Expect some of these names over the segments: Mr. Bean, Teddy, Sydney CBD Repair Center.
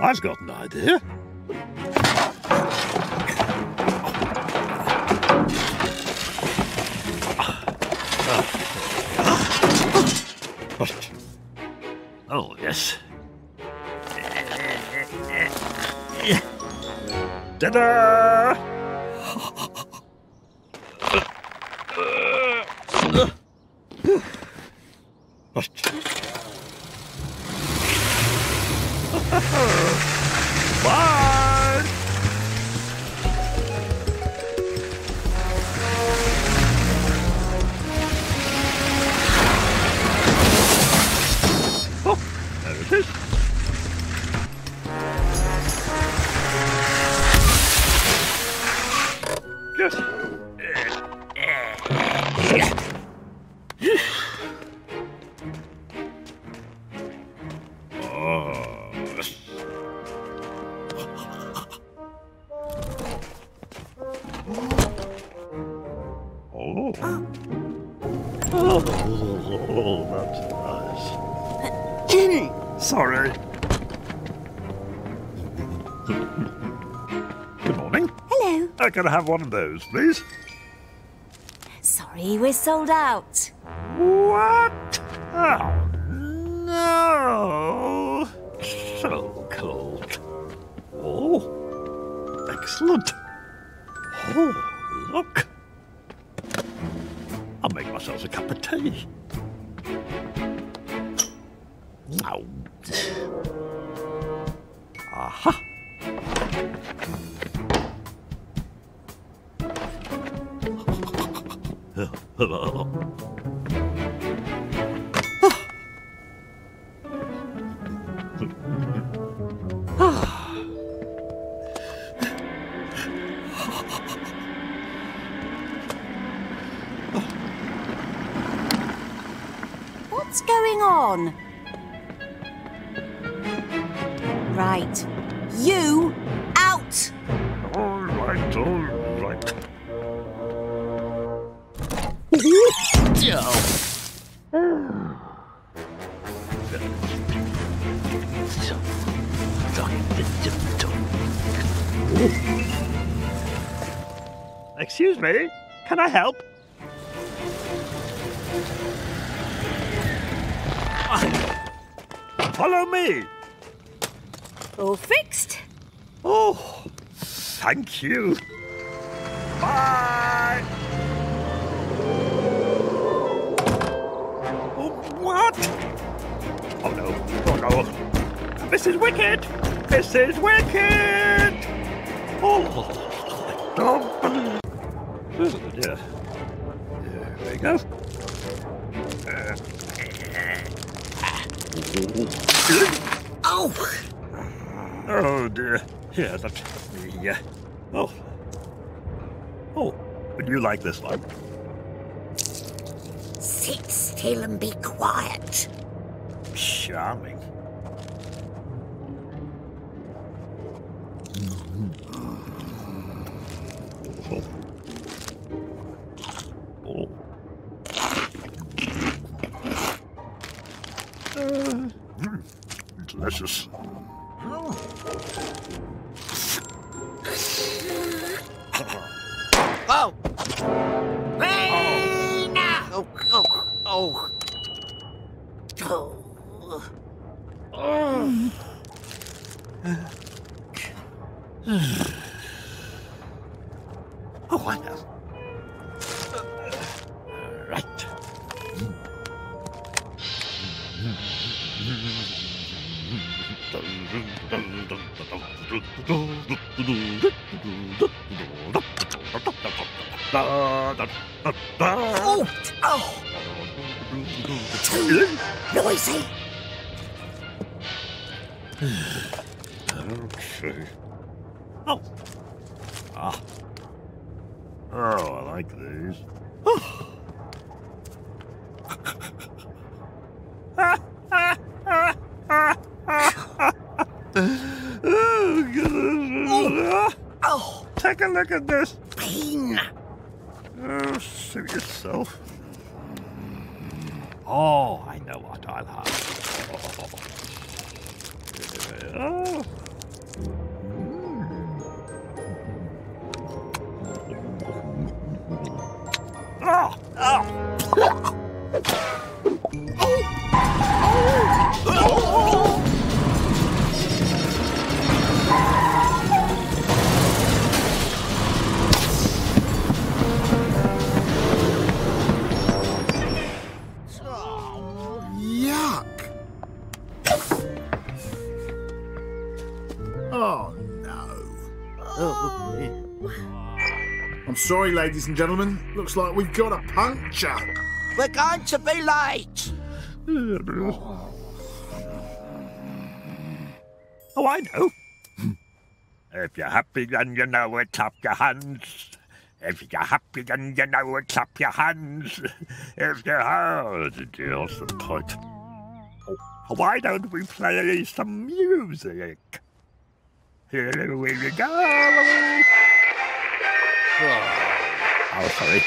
I've got an idea. Oh, yes. Ta-da! Bye! Oh, there it is. Yes. Oh, that's nice. Sorry. Good morning. Hello. Can I have one of those, please? Sorry, we're sold out. What? Oh, no. So cold. Oh, excellent. Oh, look. I'll make myself a cup of tea. Ow. Aha! What's going on? Right. You out! All right, all right. Excuse me, can I help? Follow me! All fixed. Oh, thank you. Bye! Oh, what? Oh, no. Oh, no. This is wicked! This is wicked! Oh, I don't believe... Oh, dear. There we go. Oh! Oh dear. Yeah, that's me. Oh. Oh, would you like this one? Sit still and be quiet. Charming. Delicious. Oh! Bean! Oh, oh, oh. Oh. Oh. Oh, I know. Right. Oh! Oh! Too noisy! Okay. Oh! Ah. Oh, I like these. Oh. Oh, take a look at this. Bean. Oh, suit yourself. Oh, I know what I'll have. Oh. Oh, no. Oh. I'm sorry, ladies and gentlemen. Looks like we've got a puncture. We're going to be late. Oh, I know. If you're happy, then you know it, clap your hands. If you're happy, then you know it, clap your hands. If you're happy, the awesome point. Why don't we play some music? Here we go. Oh, sorry.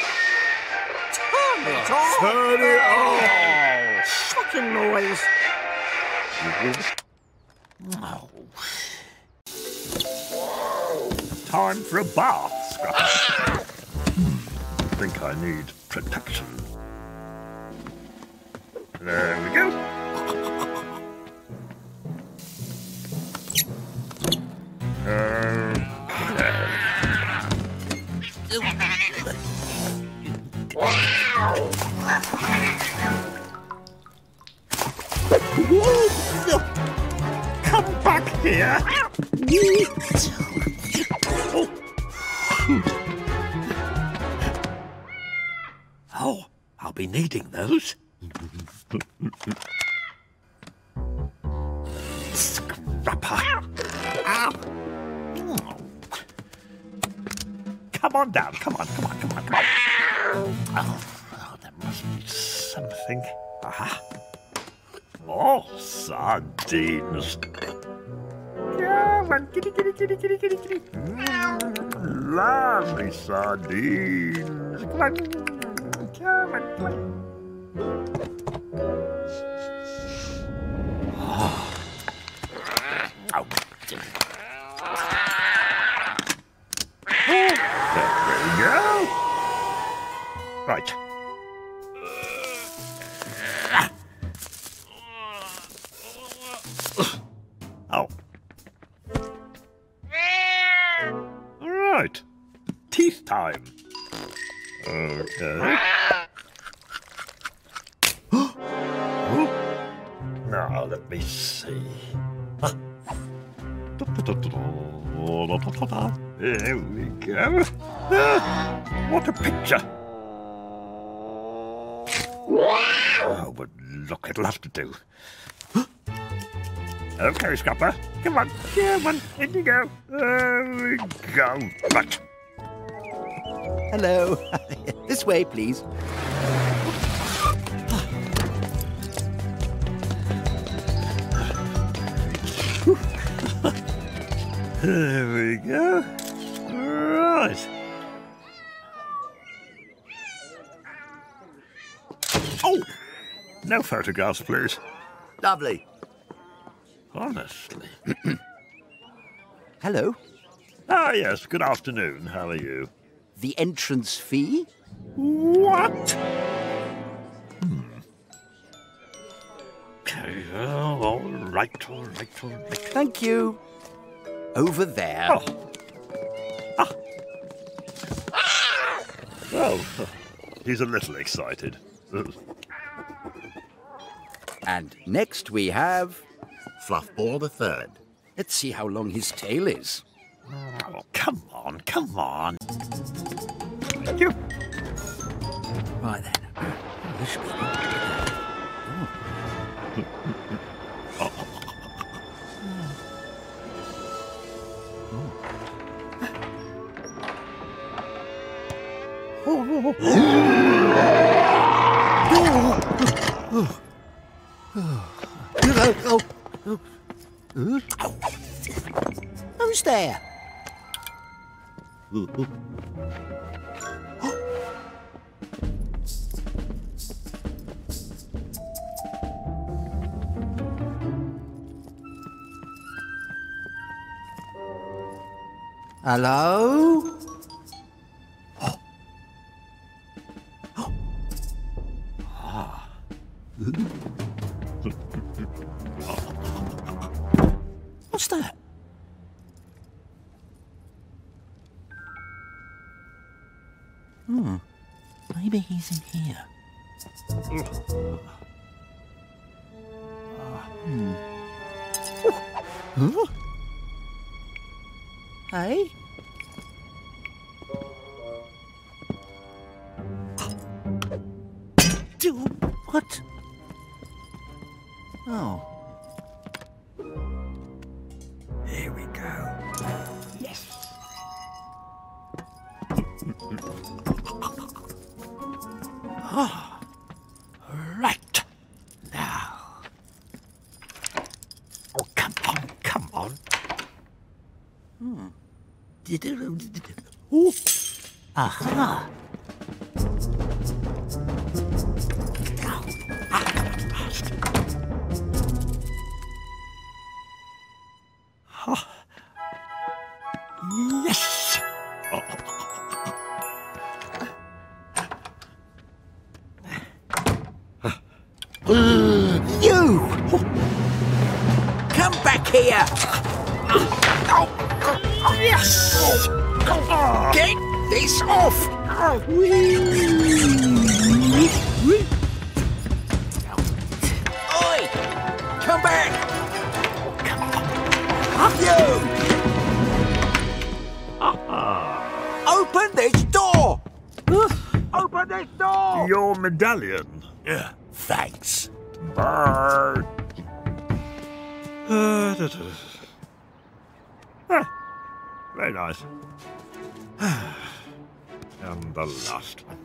Turn it off! Turn it off! Shocking noise. Oh. Time for a bath, Scruff. I think I need protection. There we go. Come back here. Oh, I'll be needing those. Scrapper. Ow. Come on down, come on. Oh, there must be something. Aha. Oh, sardines. Lovely sardines. Come on. Oh. Oh. There we go. Right. Oh. Right. Teeth time. Okay. Now, let me see. There we go. What a picture. Oh, but look, it'll have to do. Okay, Scrapper. Come on. In you go. There we go. Right. Hello. This way, please. There we go. Right. Oh! No photographs, please. Lovely. Honestly. Hello. Ah, yes. Good afternoon. How are you? The entrance fee? What? Okay. All right. Thank you. Over there. Oh. Ah. Oh, he's a little excited. And next we have... Fluffball the Third. Let's see how long his tail is. Oh, come on. Thank you. Right then. Oh. Who's there? Hello? What's that? Maybe he's in here. Hey? Do what? Oh. Here we go. Yes. Oh. Right. Now. Oh, come on, come on. Hmm. Oh. Aha. Yes. Oh. You come back here. Oh. Yes. Oh. Get this off. Oi! Come back. Come on. Up you. Open this door! Open this door! Your medallion. Thanks. Bird. Very nice. And the last one.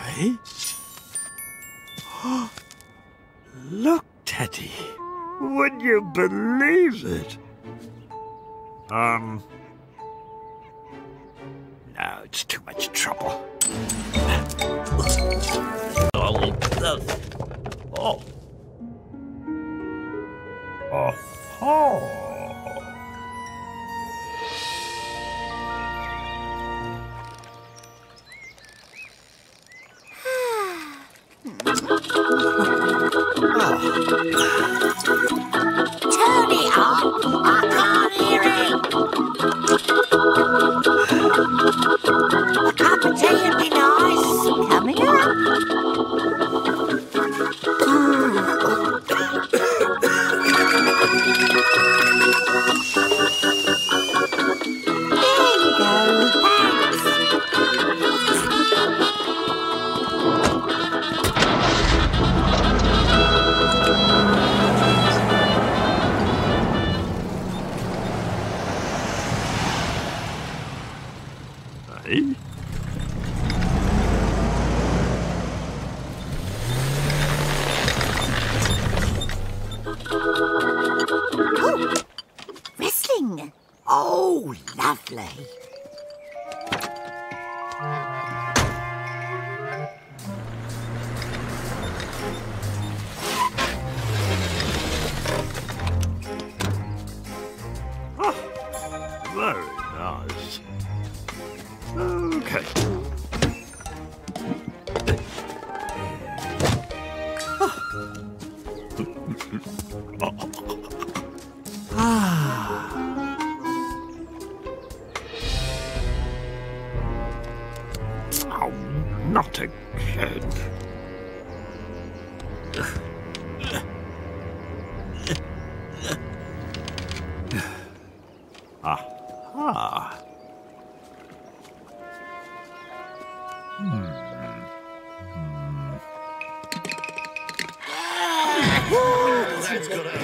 Hey? Look, Teddy. Would you believe it? No, it's too much trouble. Oh. Oh. Tony, I can't hear him. A cup of tea would be nice. Coming up. There you go. Thanks. Oh, wrestling. Oh, lovely. Very nice. Okay. Oh, not again. Aha. That's got to end.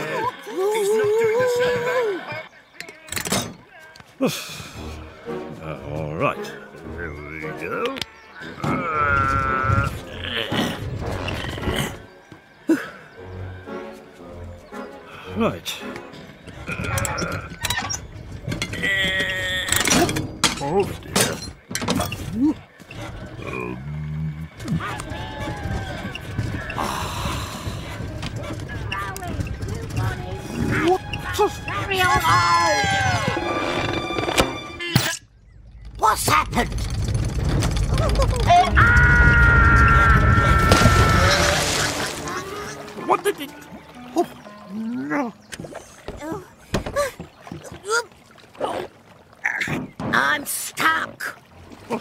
He's not doing the setback. All right. Here we go. Right. Oh dear. Carry on! What's happened? What did it? Oh no! I'm stuck. Oh.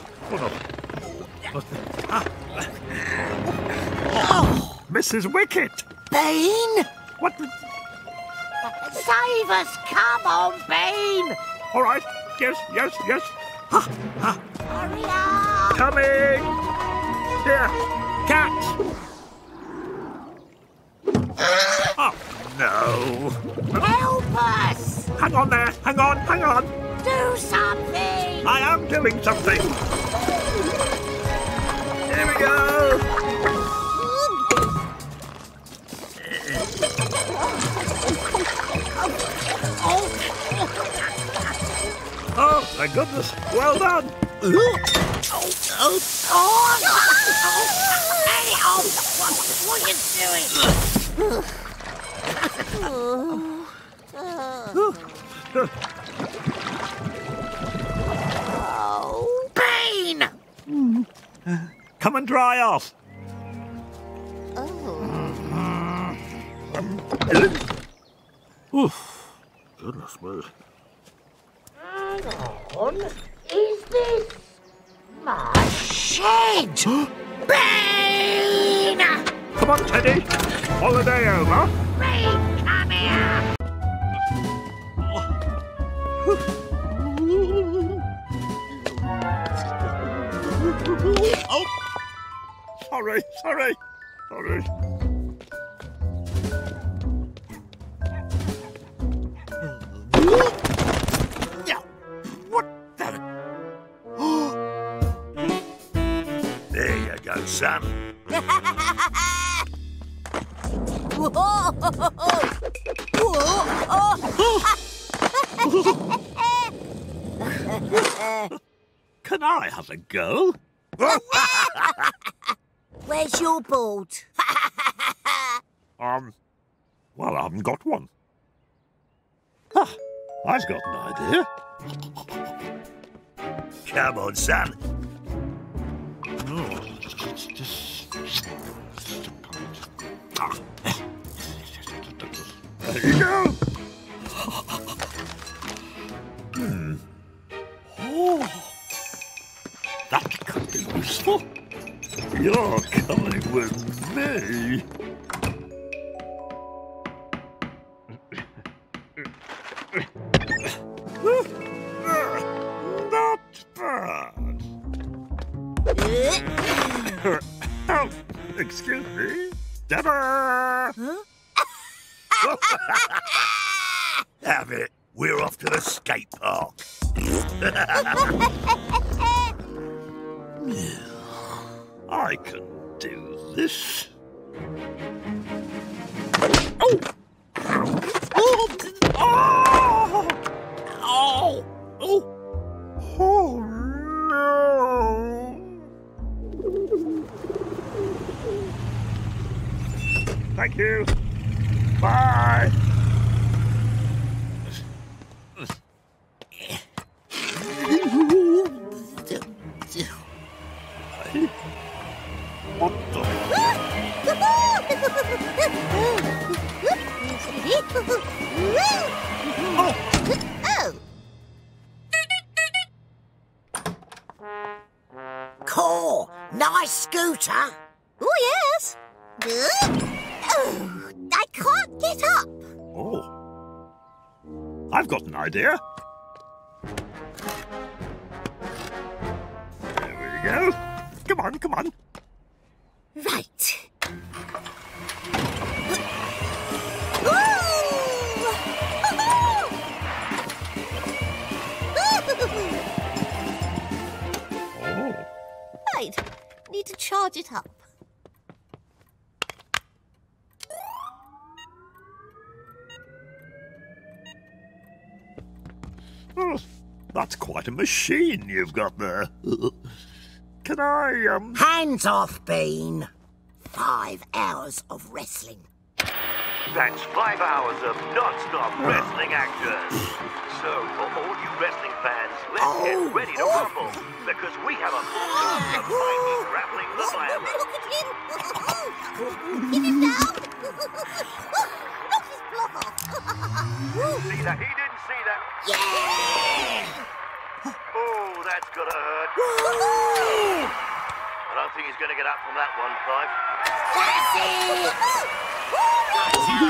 Mrs. Wicket. Bean. What? Save us! Come on, Bean! All right. Yes. Ha, ha. Hurry up! Coming! Here, catch! Oh, no. Help us! Hang on there. Hang on. Do something! I am doing something. Here we go! Oh, my goodness. Well done. Hey, what are you doing? Bean! Come and dry off. Oof. Goodness me. Hang on. Is this my shed? Bean! Come on, Teddy. Holiday over. Bean, come here. Oh! Sorry. Sam. Can I have a go? Where's your board? Well, I haven't got one. Huh, I've got an idea. Come on, Sam. There you go. Oh, that could be useful. You're coming with me. Not bad. Oh, excuse me, Deborah. Huh? Have it. We're off to the skate park. I can do this. Oh no! Thank you. Bye! What the? Cool! Nice scooter! Oh, yes! Oh. I can't get up. Oh. I've got an idea. There we go. Come on. Right. Oh. Right. Need to charge it up. Oh, that's quite a machine you've got there. Can I, Hands off, Bean. 5 hours of wrestling. That's 5 hours of non-stop wrestling action. So, for all you wrestling fans, let's get ready to rumble, because we have a full chance of finding grappling the violin. Look at him! Get him down! Knock his block off! See that? He didn't see that. Yeah! Oh, that's gonna hurt. I don't think he's gonna get up from that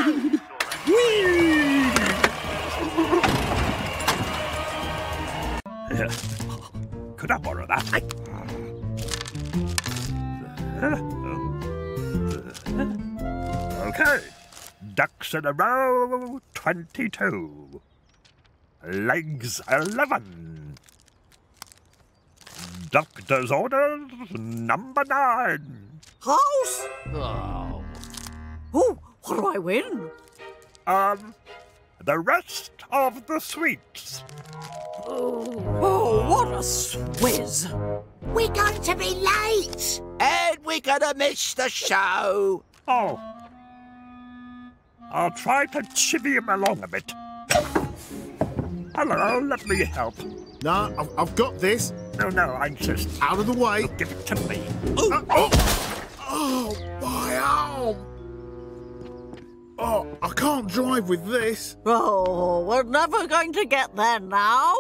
one, Clive. That's it! Okay. Ducks in a row, 22. Legs, 11. Doctor's orders, number 9. House? Oh. Oh, what do I win? The rest of the sweets. Oh, what a swizz. We're going to be late. And we're going to miss the show. Oh. I'll try to chivvy him along a bit. Hello, let me help. No, I've got this. No, no, I'm just... Out of the way. You'll give it to me. Ooh. Oh, my arm. Oh, I can't drive with this. Oh, we're never going to get there now.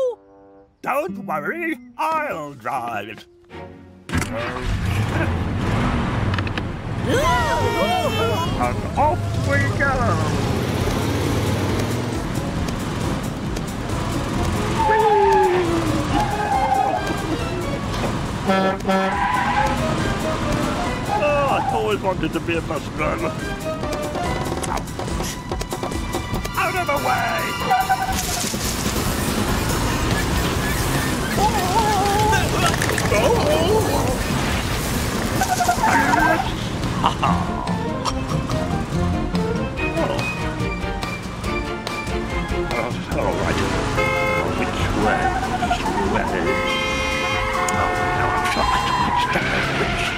Don't worry, I'll drive. And off we go. Oh, I always wanted to be a bus driver. Out of the way! Oh. All right. Which way? Oh, no, I'm sorry.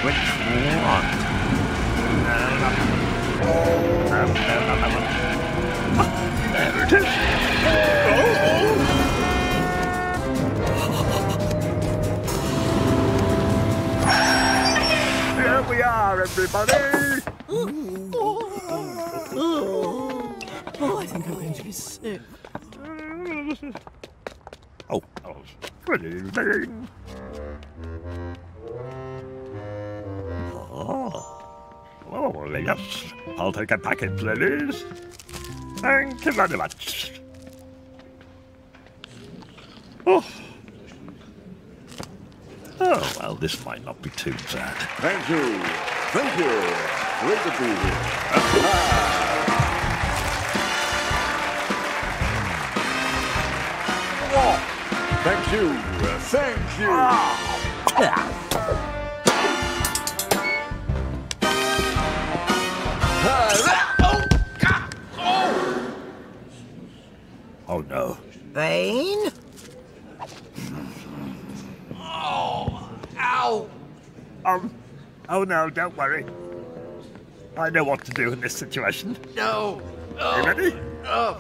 Which one? There it is. Oh. Here we are, everybody. Oh, I think I'm going to be sick. Oh, good evening. Oh, yes. I'll take a packet, please. Thank you very much. Oh. Oh, well, this might not be too bad. Thank you. Thank you. Great to be here. Thank you. Thank you. Oh no. Bean? Oh. Ow. Oh no, don't worry. I know what to do in this situation. No. Oh. You ready? Oh.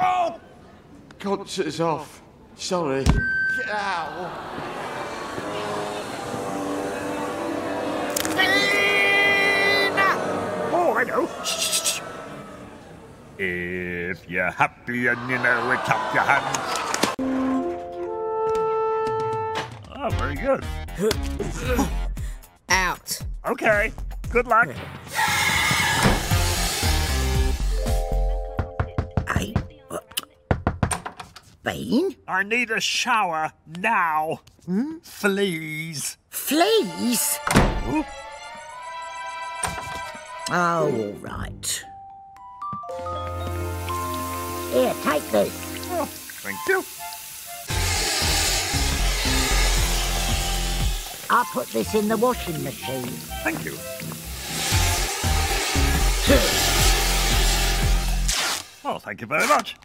Oh. Concert's off. Sorry. Ow. Oh, I know. If you're happy and you know it, clap your hands. Oh, very good. Out. Okay. Good luck. 8. Bean? I need a shower now. Hmm? Fleas. Fleas? Oh, all right. Here, take this. Oh, thank you. I'll put this in the washing machine. Thank you. Oh, thank you very much.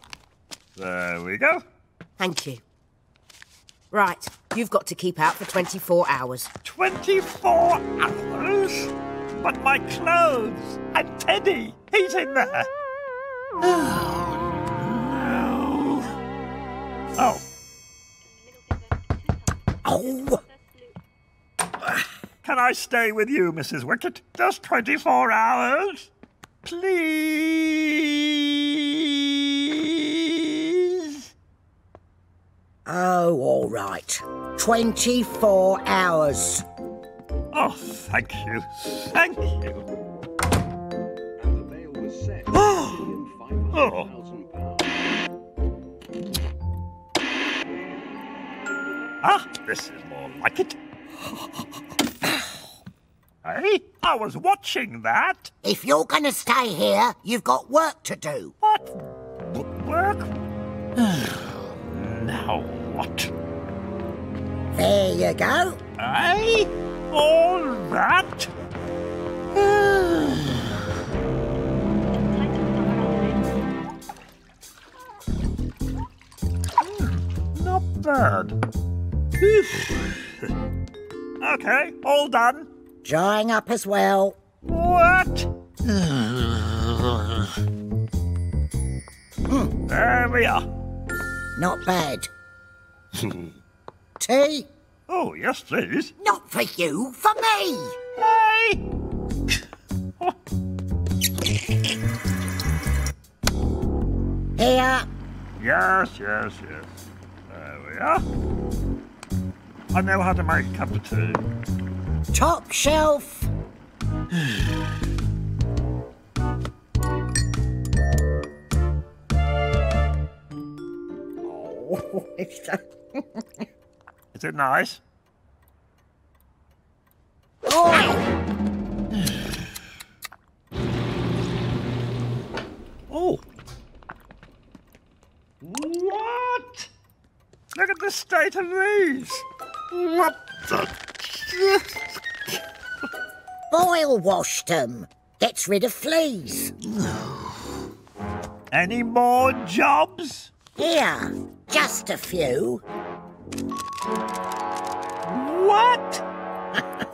There we go. Thank you. Right, you've got to keep out for 24 hours. 24 hours? But my clothes and Teddy, he's in there. Oh, no. Oh. Oh. Can I stay with you, Mrs. Wicket? Just 24 hours? Please? Oh, all right. 24 hours. Oh, thank you. Thank you. And the bail was set. Oh. Ah, this is more like it. Hey, I was watching that. If you're going to stay here, you've got work to do. What? Work? Now what? There you go. Aye? All that? Not bad. Okay, all done. Drying up as well. What? There we are. Not bad. Tea? Oh, yes, please. Not for you, for me. Hey! Here. Yes. There we are. I know how to make a cup of tea. Top shelf. Oh, it's so... Is it nice? Oh! Oh! What? Look at the state of these. What the... Boil wash them. Gets rid of fleas. Any more jobs? Here, just a few. What?